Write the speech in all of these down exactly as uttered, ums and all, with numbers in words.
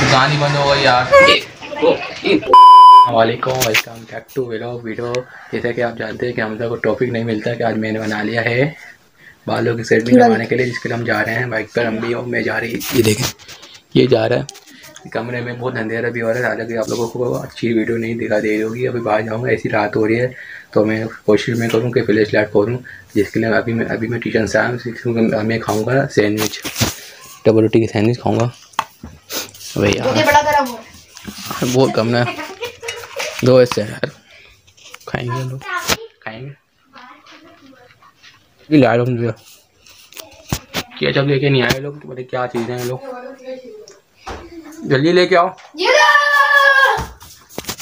दुकान ही बंद हो गई यार। वालेकुम, welcome back to vlog video. जैसे कि आप जानते हैं कि हमजा को टॉपिक नहीं मिलता कि आज मैंने बना लिया है बालों की सेटिंग करवाने के लिए, जिसके लिए हम जा रहे हैं बाइक पर। हम भी और मैं जा रही, ये देखें ये जा रहा है। कमरे में बहुत अंधेरा भी हो रहा है, हालांकि आप लोगों को अच्छी वीडियो नहीं दिखा दे रही होगी। अभी बाहर जाऊँगा, ऐसी रात हो रही है तो मैं कोशिश में करूँ कि फ्लैश लाइट खोलूँ, जिसके लिए अभी मैं अभी मैं ट्यूशन से आया हूँ। क्योंकि मैं खाऊँगा सैंडविच, डबल रोटी की सैंडविच खाऊँगा। भैया बहुत कम ना दो ऐसे यार, खाएंगे लोग खाएंगे। लाइट बंद हो क्या, जब लेके नहीं आए लोग तो बोले क्या चीज़ है लोग, जल्दी लेके आओ।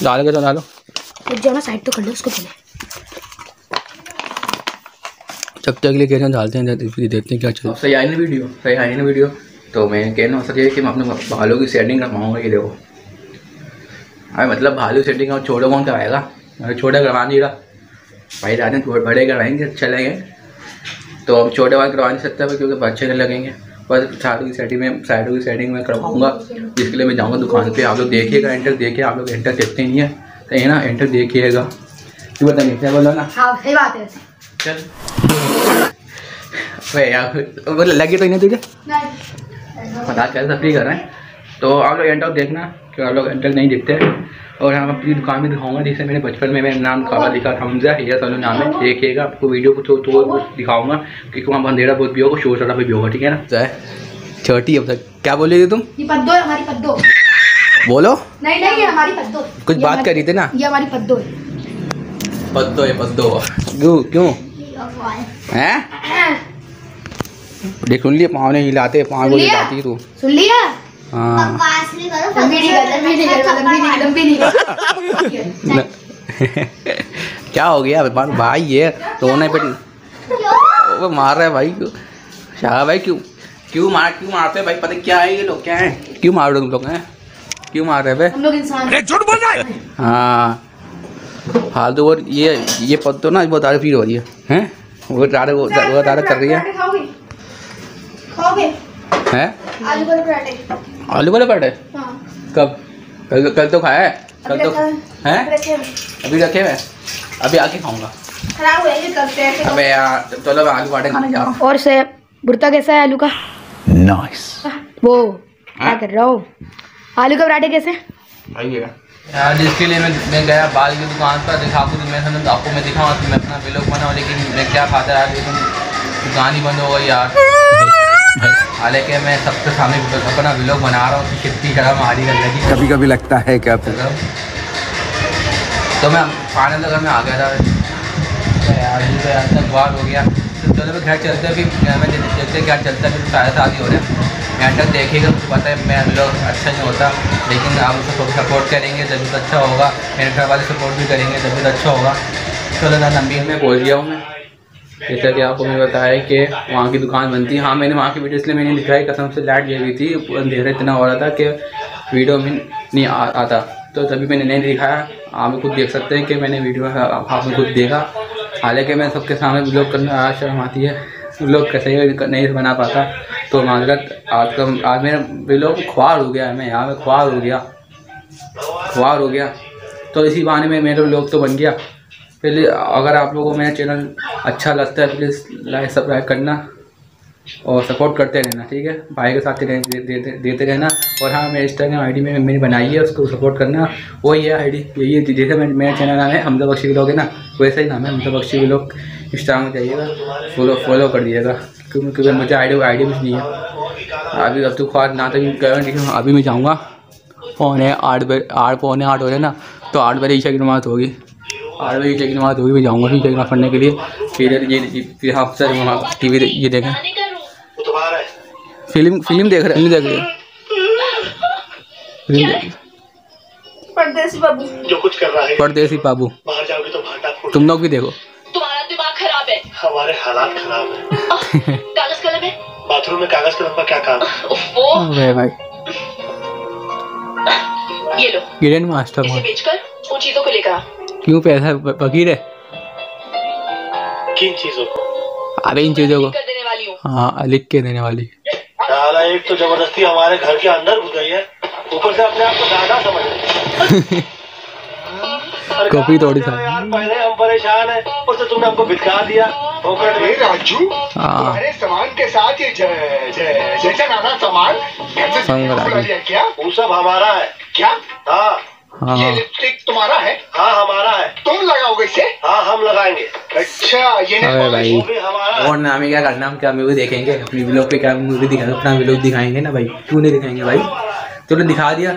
डाल के तो डालो, जाना साइड तो कर लो उसको पहले। जब तक लिए कहना डालते हैं, देखते हैं क्या चल। सही आई ना वीडियो, सही आई ना वीडियो। तो मैं कह रहा हूँ सर ये कि मैं अपने बालों की सेटिंग करवाऊँगा। ये देखो, अरे मतलब भालू सेटिंग और छोटा कौन करवाएगा, अरे छोटा करवा नहीं रहा भाई। रात में बड़े करवाएंगे चले गए, तो अब छोटे वाले करवा नहीं सकता क्योंकि बच्चे नहीं लगेंगे। बस साइडों की सेटिंग में साइडों की सेटिंग में करवाऊंगा, जिसके लिए मैं जाऊंगा दुकान पे। आप लोग देखिएगा, एंटर देखिए, आप लोग एंटर देखते ही है तो है ना, एंटर देखिएगा। तू बता नहीं क्या बोला ना, सही बात है। चल लगे तो ही ना तुझे पता चल सफरी कर रहे हैं, तो आप लोग एंटर देखना। आप लोग एंटर नहीं दिखते और हम अपनी दुकान में दिखाऊंगा, जिससे मैंने बचपन में मेरा नाम कावा लिखा था, हमजा हिया सालो नाम है। देखिएगा, आपको वीडियो को तो, तो दिखाऊंगा क्योंकि वहाँ अंधेरा बहुत भी होगा, शोर शराबा भी होगा, ठीक है ना। थर्टी अब तक क्या बोले तुम, ये पद्दो है हमारी, पद्दो बोलो। नहीं नहीं ये हमारी पद्दो, कुछ बात कर रही थी ना, ये हमारी पद्दो है, पद्दो है पद्दो। क्यों हैं देख, सुन लिया, पाँव नहीं हिलाते, पाँव को हिलाती तू, सुन लिया। क्या हो गया भाई, ये रोने पे वो मार रहा है भाई शाह भाई। क्यों क्यों मार क्यों मारते भाई, पता क्या है ये लोग, क्या है क्यों मार रहे तुम लोग, हैं क्यों मार रहे भाई। हाँ हाल तो वो ये ये पद तो ना बहुत तारीफ हो रही है, हैं वो तारीफ वो तारीफ कर रही है। हैं आलू वाले पराठे, आलू वाले पराठे कब, कल कल तो खाया है, कल तो हैं अभी रखे हुए, अभी आके खाऊंगा। खराब हुए करते हैं। अबे यार चलो मैं आलू पराठे खाने जा रहा हूँ। और से भुर्ता कैसा है आलू का, नाइस। वो क्या कर रहा हो, आलू का पराठे कैसे आइएगा यार। इसके लिए मैं मैं गया बाल की दुकान पर, दिखा मैं समझ आपको मैं दिखाऊँ तो मैं अपना व्लॉग बनाऊँ, लेकिन मैं क्या खाता यार, लेकिन दुकान ही बंद हो गई यार। हालांकि मैं सबसे सामने अपना व्लॉग बना रहा हूँ, कितनी शर्म आ रही है, कभी कभी लगता है क्या। तो मैं फाइनल अगर मैं आ गया था यार, यार तक बार हो गया। तो चलो मैं घर चलते फिर, मैं देखते क्या चलता है, फिर साढ़े साथ ही हो रहे हैं। एंड तक देखिएगा, तो पता है मैं व्लॉग अच्छा नहीं होता, लेकिन आप उसको सपोर्ट करेंगे तभी तो अच्छा होगा, मेरे घर वाले सपोर्ट भी करेंगे तभी तो अच्छा होगा। चलो ना लंबी में बोल गया हूँ मैं, जैसा कि आपको मैंने बताया कि वहाँ की दुकान बनती है। हाँ मैंने वहाँ की वीडियो इसलिए मैंने दिखाई, कसम से लाइट गई हुई थी, अंधेरा इतना हो रहा था कि वीडियो में नहीं आ, आता तो तभी मैंने नहीं दिखाया। आप खुद देख सकते हैं कि मैंने वीडियो आपने खुद देखा। हालांकि मैं सबके सामने व्लॉग करना आज शर्म आती है, व्लॉग कैसे नहीं बना पाता, तो माजरत। आज का आज मेरा व्लॉग ख्वार हो गया, मैं यहाँ पर ख्वार हो गया, ख्वार हो गया। तो इसी बहाने में मेरा व्लॉग तो बन गया। पहले अगर आप लोगों को मेरा चैनल अच्छा लगता है, प्लीज़ लाइक सब्सक्राइब करना और सपोर्ट करते रहना, ठीक है। भाई के साथ देते दे, दे, देते रहना। और हाँ मेरे इंस्टाग्राम आईडी में मैंने बनाई है, उसको सपोर्ट करना। वही है आईडी, यही जैसे मेरा चैनल नाम है हमजा बख्शी व्लॉग है ना, वैसा ही नाम है हमजा बख्शी व्लॉग। इंस्टाग्राम में जाइएगा, फॉलो फॉलो कर दीजिएगा, क्योंकि मुझे आईडी आईडी कुछ नहीं है अभी। अब तो ख्वार ना तभी कर, लेकिन अभी मैं जाऊँगा पौने आठ बजे, आठ पौने आठ हो रहे ना, तो आठ बजे ईशा की नमाज़ होगी। आठ बजे ईशा की नमाज़ होगी, मैं जाऊँगा ईशा की नमाज़ पढ़ने के लिए। फिर ये फिर आप सर टी वी ये देखें, फिल्म फिल्म देख रहे देख रहे परदेसी बाबू, जो कुछ कर रहा है परदेसी बाबू, बाहर जाओगे तो भाटा। तुम लोग भी देखो, तुम्हारा दिमाग खराब है, हमारे हालात खराब है। कागज कलम है, बाथरूम में कागज कलम का क्या काम है भाई। ये लो ग्रैंड मास्टर, इसे बेचकर उन चीजों को लेकर, क्यों पैसा फकीर है किन चीजों को, अरे इन चीजों को देने वाली, हाँ लिख के देने वाली। एक तो जबरदस्ती हमारे घर के अंदर घुस गई है, ऊपर से अपने आप को दादा समझ रहे हैं। कॉफी थोड़ी था यार, पहले हम परेशान है और से तुमने हमको भिटका दिया। राजू तुम्हारे सामान के साथ ये जैसा नाना सामान क्या वो सब हमारा है क्या? हाँ हाँ। ये लिपस्टिक तुम्हारा है? हाँ हमारा है। तुम लगाओगे इसे? हाँ हम लगाएंगे। अच्छा ये अरे भाई और ना हमें क्या करना, हम क्या मूवी देखेंगे अपनी व्लॉग पे, क्या मूवी दिखाएंगे अपना व्लॉग दिखाएंगे ना भाई, क्यों नहीं दिखाएंगे भाई। चलो तो दिखा दिया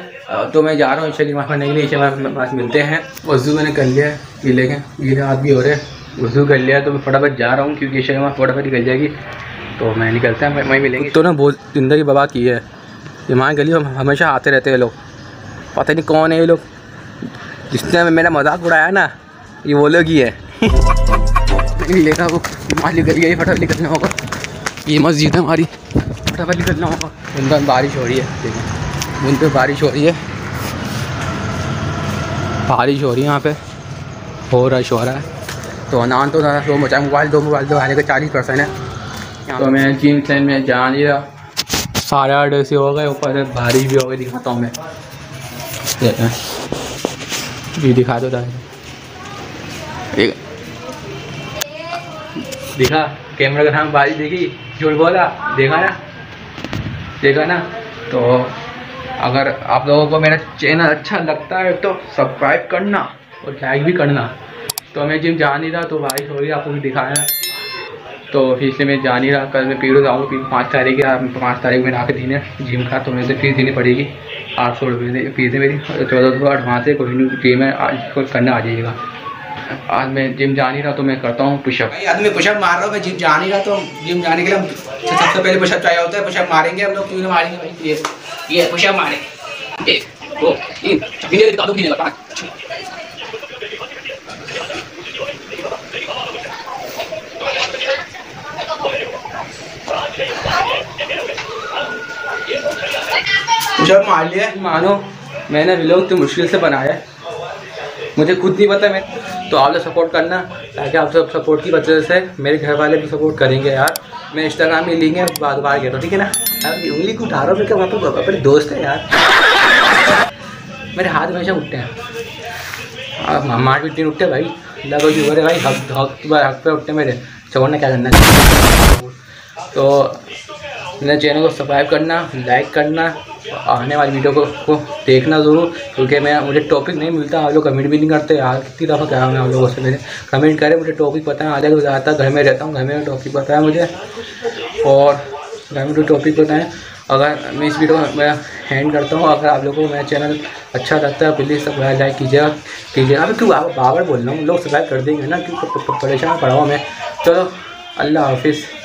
तो मैं जा रहा हूँ, चलिए माफ़ नहीं इसे पास मिलते हैं। वजू मैंने कर लिया है, लेके गीले हाथ भी हो रहे हैं, वजू कर लिया तो मैं फटाफट जा रहा हूँ क्योंकि इसे फटाफट निकल जाएगी। तो मैं निकलता है, वहीं मिलेंगे। तो ना बहुत ज़िंदगी बर्बाद की है, ईमान गली हम हमेशा आते रहते हैं लोग, पता नहीं कौन है ये लोग, जिसने मेरा मजाक उड़ाया ना ये वो लोग ही है। लेगा वो माल निकल गया, ये फटाफट निकलना होगा, ये मस्जिद है हमारी, फटाफट निकलना होगा। बूंद पर बारिश हो रही है, बूंद पर बारिश हो रही है, बारिश हो रही है यहाँ पे, हो रश हो रहा है। तो नान तो ना दो मचा मोबाइल दो मोबाइल दो आने का चालीस परसेंट है। तो मैं जिम से में जान लिया, साढ़े आठ ऐसे हो गए, ऊपर बारिश भी हो गई। दिखाता हूँ मैं, ये दिखा दो एक दिखा कैमरा का नाम बारिश देखी, झूठ बोला, देखा ना देखा ना। तो अगर आप लोगों को मेरा चैनल अच्छा लगता है तो सब्सक्राइब करना और लाइक भी करना। तो मैं जिम जा नहीं रहा, तो बारिश हो रही है, आपको भी दिखाया, तो इसलिए मैं जा नहीं रहा। कल मैं पीरियड आऊँगी पाँच तारीख या पाँच तारीख में आके दिन है जिम का, तो मुझे फीस देनी पड़ेगी आठ सौ रुपये फीस है मेरी, चौदह सौ एडवांस है। कोई नहीं जिम है आज, कोई करना आ जाइएगा। आज मैं जिम जा नहीं रहा तो मैं करता हूँ पुशअप। आज मैं पुशअप मार रहा हूँ, मैं जिम जा नहीं रहा, तो जिम जाने के लिए सबसे पहले पुशअप चाहिए होता है। पुशअप मारेंगे हम लोग, क्यों ना मारेंगे भाई, ये ये पुशअप मारेंगे, एक दो तीन गिने दो गिने पाँच। जब मार लिया मानो मैंने व्लॉग तो मुश्किल से बनाया, मुझे खुद नहीं पता मैं। तो आप लोग सपोर्ट करना, ताकि आप सब सपोर्ट की वजह से मेरे घर वाले भी सपोर्ट करेंगे यार। मैं इंस्टाग्राम में लेंगे बार बार कहता हूँ, ठीक है ना यार, उंगली को उठा रहा हूँ, मैं क्या अपने दोस्त है यार, मेरे हाथ हमेशा उठते हैं, मार भी दिन उठते भाई, लगो यूर है भाई, हक हक पर उठते मेरे, छोड़ना क्या करना। तो मेरे चैनल को सब्सक्राइब करना, लाइक करना, आने वाली वीडियो को, को देखना ज़रूर, क्योंकि मैं मुझे टॉपिक नहीं मिलता, आप लोग कमेंट भी नहीं करते यार, कितनी दफ़ा क्या मैं आप लोगों से मेरे कमेंट करें। मुझे टॉपिक पता है, आधे आता घर में रहता हूँ, घर में टॉपिक पता है मुझे, और घर में टॉपिक पता है। अगर मैं इस वीडियो को मैं हैंड करता हूँ, अगर आप लोगों को मेरा चैनल अच्छा लगता है प्लीज़ सब लाइक कीजिएगा कीजिएगा अब क्यों बार बार बोल रहा हूँ, लोग सब्सक्राइब कर देंगे ना, क्यों परेशान पड़ा हूँ मैं। चलो अल्लाह हाफिज़।